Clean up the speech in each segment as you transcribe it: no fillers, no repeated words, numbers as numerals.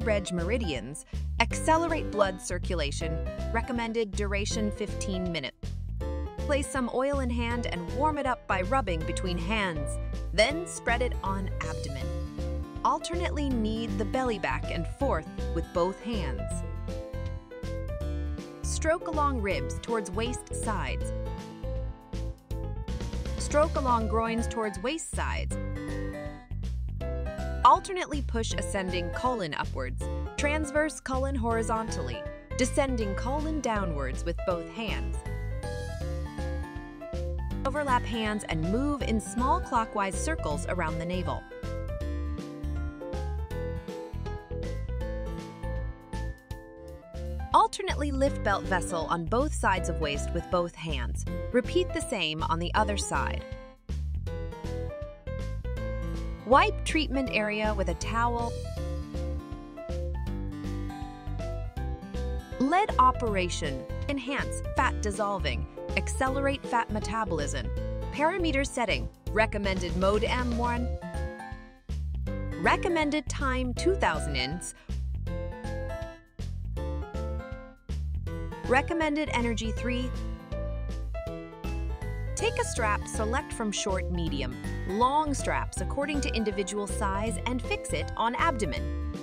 Reg meridians, accelerate blood circulation, recommended duration 15 minutes. Place some oil in hand and warm it up by rubbing between hands, then spread it on abdomen. Alternately knead the belly back and forth with both hands. Stroke along ribs towards waist sides. Stroke along groins towards waist sides. Alternately push ascending colon upwards, transverse colon horizontally, descending colon downwards with both hands. Overlap hands and move in small clockwise circles around the navel. Alternately lift belt vessel on both sides of waist with both hands. Repeat the same on the other side. Wipe treatment area with a towel. Lead operation, enhance fat dissolving, accelerate fat metabolism. Parameter setting, recommended mode M1. Recommended time 2000 INS. Recommended energy 3. Take a strap, select from short, medium, long straps according to individual size and fix it on abdomen.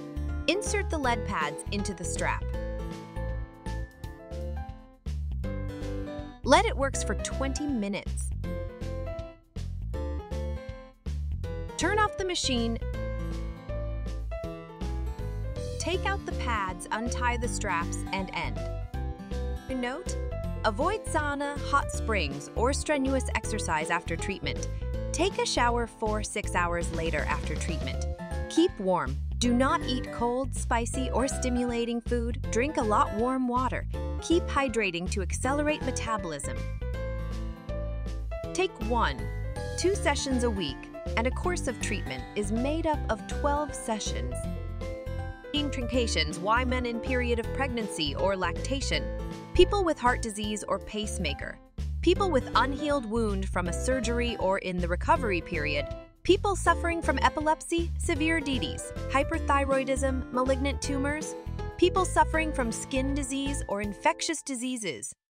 Insert the lead pads into the strap. Let it works for 20 minutes. Turn off the machine. Take out the pads, untie the straps and end. Note: avoid sauna, hot springs, or strenuous exercise after treatment. Take a shower 4 to 6 hours later after treatment. Keep warm. Do not eat cold, spicy, or stimulating food. Drink a lot warm water. Keep hydrating to accelerate metabolism. Take 1 to 2 sessions a week, and a course of treatment is made up of 12 sessions. Trincations, why men in period of pregnancy or lactation, people with heart disease or pacemaker, people with unhealed wound from a surgery or in the recovery period, people suffering from epilepsy, severe DDs, hyperthyroidism, malignant tumors, people suffering from skin disease or infectious diseases.